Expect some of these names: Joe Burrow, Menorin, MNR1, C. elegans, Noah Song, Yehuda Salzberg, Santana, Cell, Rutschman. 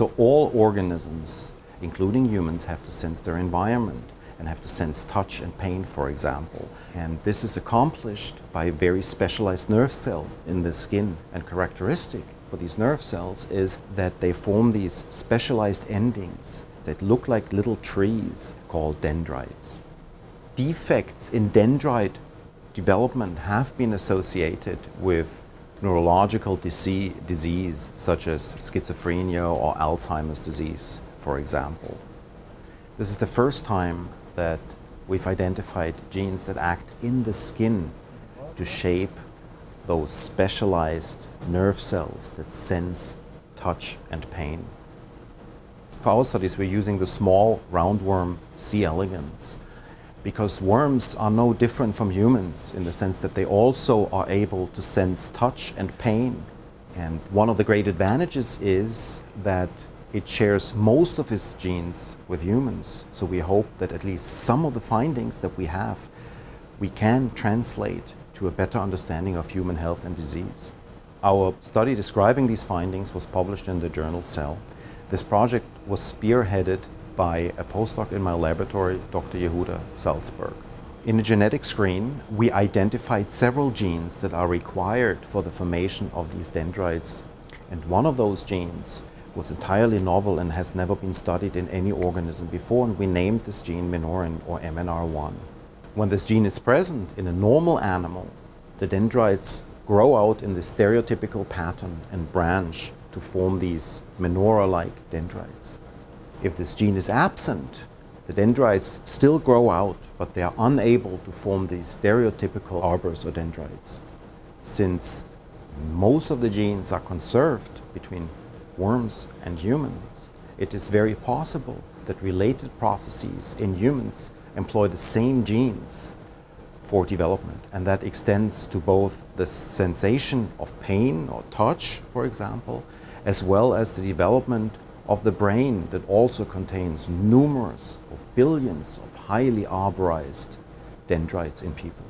So all organisms, including humans, have to sense their environment and have to sense touch and pain, for example. And this is accomplished by very specialized nerve cells in the skin. And characteristic for these nerve cells is that they form these specialized endings that look like little trees called dendrites. Defects in dendrite development have been associated with neurological disease such as schizophrenia or Alzheimer's disease, for example. This is the first time that we've identified genes that act in the skin to shape those specialized nerve cells that sense touch and pain. For our studies, we're using the small roundworm C. elegans, because worms are no different from humans in the sense that they also are able to sense touch and pain. And one of the great advantages is that it shares most of its genes with humans. So we hope that at least some of the findings that we have, we can translate to a better understanding of human health and disease. Our study describing these findings was published in the journal Cell. This project was spearheaded by a postdoc in my laboratory, Dr. Yehuda Salzberg. In a genetic screen, we identified several genes that are required for the formation of these dendrites. And one of those genes was entirely novel and has never been studied in any organism before, and we named this gene Menorin, or MNR1. When this gene is present in a normal animal, the dendrites grow out in the stereotypical pattern and branch to form these menorah-like dendrites. If this gene is absent, the dendrites still grow out, but they are unable to form these stereotypical arbors or dendrites. Since most of the genes are conserved between worms and humans, it is very possible that related processes in humans employ the same genes for development, and that extends to both the sensation of pain or touch, for example, as well as the development of the brain that also contains numerous or billions of highly arborized dendrites in people.